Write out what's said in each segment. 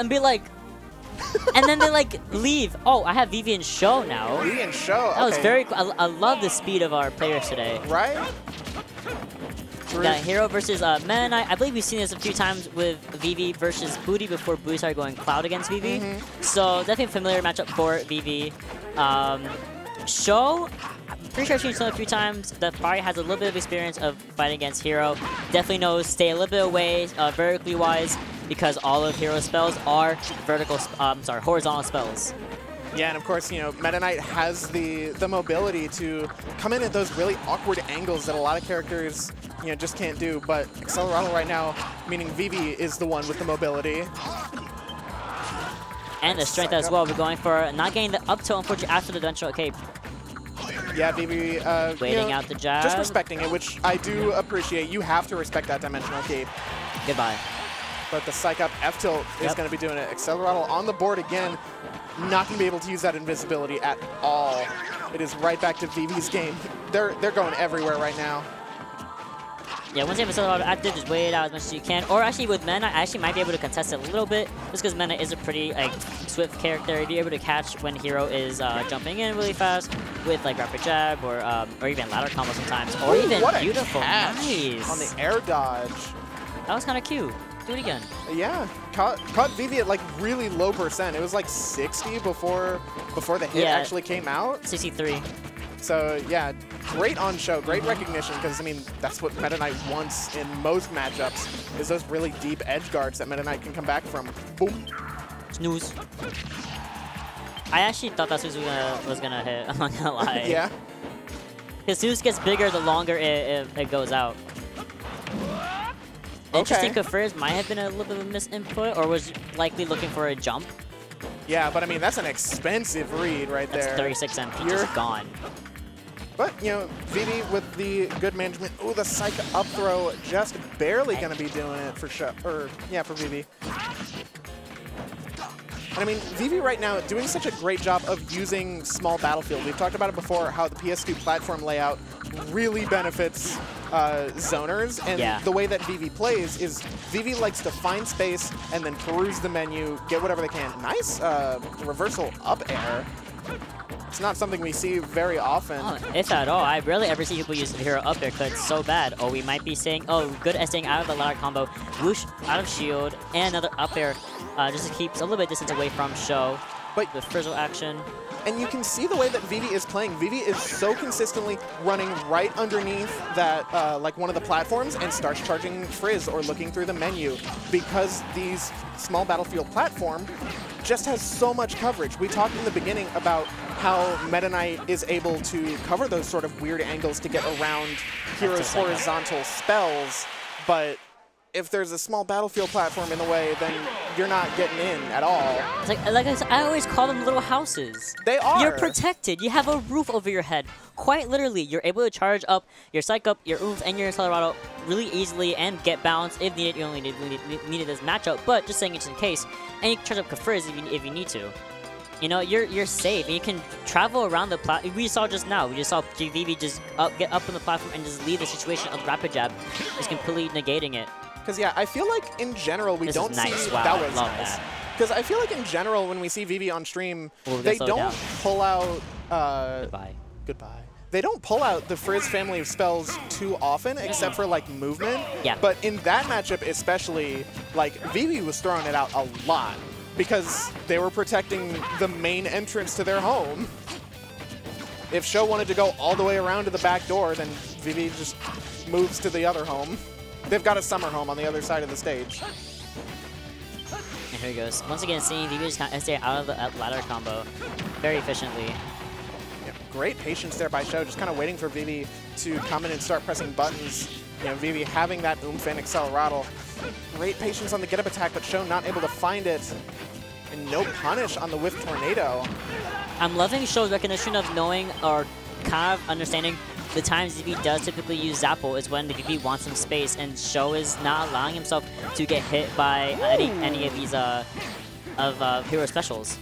and be like, and then they like leave. Oh, I have Vivi and Sho now. Vivi and Sho. Okay. That was very cool. I love the speed of our players today. Right. We got Hero versus Metaknight. I believe we've seen this a few times with Vivi versus Booty before Booty started going Cloud against Vivi. Mm-hmm. So definitely a familiar matchup for Vivi. Sho, I'm pretty sure I've seen him a few times. That probably has a little bit of experience of fighting against Hero. Definitely knows stay a little bit away vertically wise because all of Hero's spells are horizontal spells. Yeah, and of course, you know, Metaknight has the mobility to come in at those really awkward angles that a lot of characters, you know, just can't do. But Accelerato right now, meaning Vivi, is the one with the mobility. And the strength as well. We're going for not getting the up tilt, unfortunately, after the Dimensional Cape. Yeah, Vivi, waiting out the jab. Just respecting it, which I do appreciate. You have to respect that Dimensional Cape. Goodbye. But the Psych Up F tilt is going to be doing it. Accelerato on the board again. Not going to be able to use that invisibility at all. It is right back to Vivi's game. They're going everywhere right now. Yeah, once you have a active, just wait it out as much as you can. Or actually with Metaknight, I actually might be able to contest it a little bit, just because Metaknight is a pretty like swift character. Be able to catch when Hero is jumping in really fast with like rapid jab or even ladder combo sometimes, or even what a beautiful catch. Nice on the air dodge. That was kind of cute. Do it again. Yeah, caught Vivi at like really low percent. It was like 60 before the hit actually came out. 63. So yeah, great on Sho, great recognition, because I mean that's what Metaknight wants in most matchups is those really deep edge guards that Metaknight can come back from. Boom. Snooze. I actually thought that Snooze was gonna hit. I'm not gonna lie. Yeah. Because Snooze gets bigger the longer it goes out. Interesting, Kafrizz might have been a little bit of a misinput, or was likely looking for a jump. Yeah, but I mean, that's an expensive read right there. That's 36 MP, just gone. But, you know, Vivi with the good management. Ooh, the Psych Up throw just barely going to be doing it for Sho, or, yeah, for Vivi. And I mean, Vivi right now doing such a great job of using small battlefield. We've talked about it before, how the PS2 platform layout really benefits zoners, and the way that Vivi plays is Vivi likes to find space and then peruse the menu, get whatever they can. Nice reversal up air. It's not something we see very often. Oh, if at all. I rarely ever see people use the Hero up air because it's so bad. Oh, we might be saying, oh, good S-ing out of the ladder combo, whoosh out of shield, and another up air. Just to keep a little bit distance away from Sho. But the Frizzle action. And you can see the way that Vivi is playing. Vivi is so consistently running right underneath that, like one of the platforms, and starts charging Frizz or looking through the menu, because these small battlefield platform just has so much coverage. We talked in the beginning about how Metaknight is able to cover those sort of weird angles to get around Hero's horizontal spells, but if there's a small battlefield platform in the way, then you're not getting in at all. It's like I said, I always call them little houses. They are. You're protected. You have a roof over your head. Quite literally, you're able to charge up your Psych Up, your Oomph, and your Accelerato really easily and get balanced if needed. You only needed this matchup, but just saying it's in case. And you can charge up Kafrizz if you need to. You know, you're safe, and you can travel around the platform. We saw just now, we just saw Vivi just get up on the platform and just leave the situation of rapid jab, just completely negating it. Because, yeah, I feel like in general we don't see... Wow, that was nice. Because I feel like in general when we see Vivi on stream, they don't pull out... Goodbye. They don't pull out the Frizz family of spells too often, except for, like, movement. Yeah. But in that matchup especially, like, Vivi was throwing it out a lot because they were protecting the main entrance to their home. If Sho wanted to go all the way around to the back door, then Vivi just moves to the other home. They've got a summer home on the other side of the stage. And here he goes. Once again, seeing Vivi just kind of stay out of the ladder combo very efficiently. Yeah, great patience there by Sho, just kind of waiting for Vivi to come in and start pressing buttons. You know, Vivi having that oomph and Accelerato. Great patience on the get-up attack, but Sho not able to find it. And no punish on the whiff tornado. I'm loving Sho's recognition of knowing or kind of understanding the times Vivi does typically use Zapple is when Vivi wants some space, and Sho is not allowing himself to get hit by any of these Hero specials.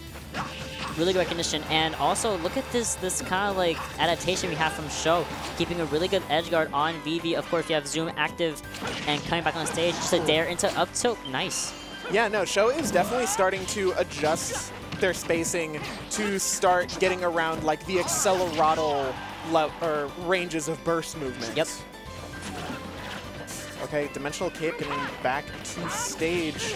Really good recognition, and also look at this kind of like adaptation we have from Sho, keeping a really good edge guard on Vivi. Of course, you have Zoom active and coming back on stage, just a dare into up tilt. Nice. Yeah, no, Sho is definitely starting to adjust their spacing to start getting around like the Accelerato or ranges of burst movement. Yep. Okay, Dimensional Cape getting back to stage.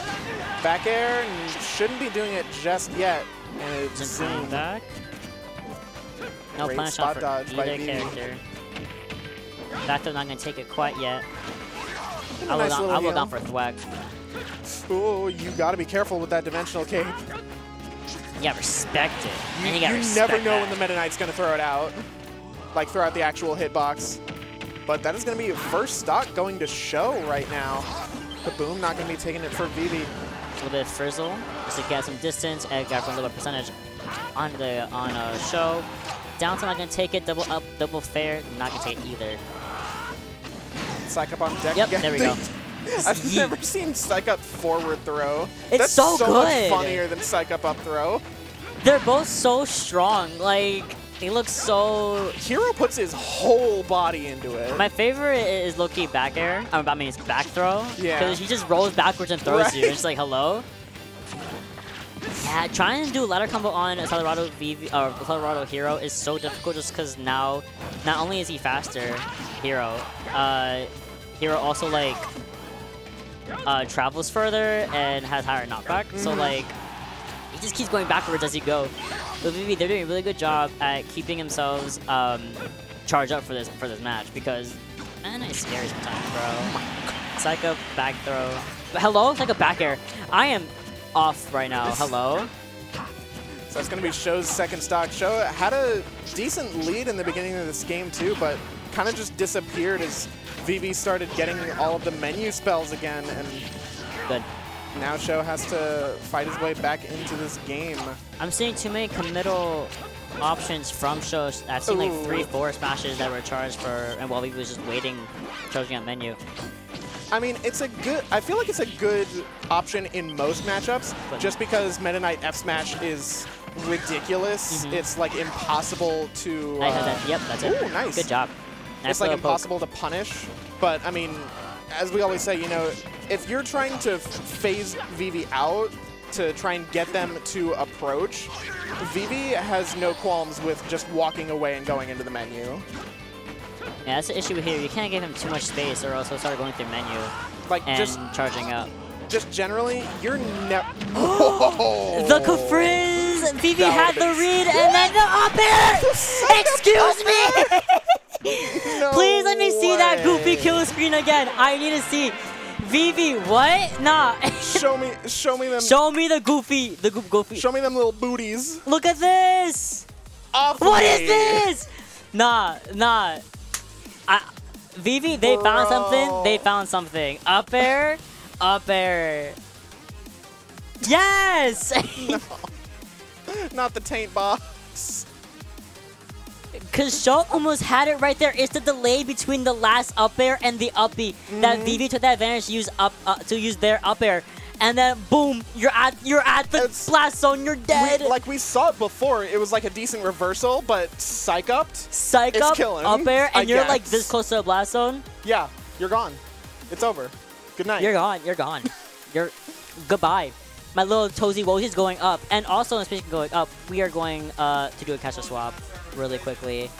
Back air, and shouldn't be doing it just yet. And it's Zoom. Back. No great punish spot dodge by Vivi. Character. Back though, not going to take it quite yet. I'll nice go down for Thwack. Oh, you got to be careful with that Dimensional Cape. You got to respect it. And you never know that when the Metaknight's going to throw it out. Like, throw out the actual hitbox. But that is going to be first stock going to Sho right now. Kaboom, not going to be taking it for Vivi. A little bit of Frizzle, just to get some distance, and got a little bit percentage on the Sho. Downtown not going to take it, double up, double fair, not going to take it either. Psych Up on deck. Yep, again. There we go. I've never seen Psych Up forward throw. It's That's so good. Much funnier than Psych Up up throw. They're both so strong, like. He looks so... Hero puts his whole body into it. My favorite is low-key back air. I mean, it's back throw. Yeah. Because he just rolls backwards and throws you. It's like, hello? Yeah, trying to do a ladder combo on Colorado Hero is so difficult just because now, not only is he faster, Hero also, like, travels further and has higher knockback. Mm-hmm. So, like... He just keeps going backwards as you go. But Vivi, they're doing a really good job at keeping themselves charged up for this match because, man, it's scary sometimes, bro. It's like a back throw. Hello? It's like a back air. I am off right now. Hello? So that's going to be Sho's second stock. Sho had a decent lead in the beginning of this game, too, but kind of just disappeared as Vivi started getting all of the menu spells again. And good. Now Sho has to fight his way back into this game. I'm seeing too many committal options from Sho. I've seen like 3-4 smashes that were charged for, and while he was just waiting, charging on menu. I mean, it's a good. I feel like it's a good option in most matchups, but just because Meta Knight F Smash is ridiculous. Mm-hmm. It's like impossible to. I had that. Yep, that's it. Ooh, nice. Good job. Nice, it's like impossible to punish, but I mean, as we always say, you know. If you're trying to phase Vivi out to try and get them to approach, Vivi has no qualms with just walking away and going into the menu. Yeah, that's the issue here. You can't give him too much space or else he'll start going through menu like and just charging up. Just generally, you're never... Oh! The Kafrizz! Vivi had the read and then the up air! Excuse me! No Please let me see that goofy kill screen again. I need to see. Vivi, what? Nah. Show me them. Show me the goofy. Show me them little booties. Look at this. What is this? Nah. Vivi, they found something. Up air, Yes. No. Not the taint box. Because Sho almost had it right there. It's the delay between the last up air and the up B that Vivi took that advantage to use their up air, and then boom, you're at the blast zone. You're dead. Like we saw it before, it was like a decent reversal, but psych up, killing. Up air, and you're like this close to the blast zone. Yeah, you're gone. It's over. Good night. You're gone. You're goodbye. My little Tozy Wozy is going up, and also in speaking of going up, we are going to do a catch a swap really quickly.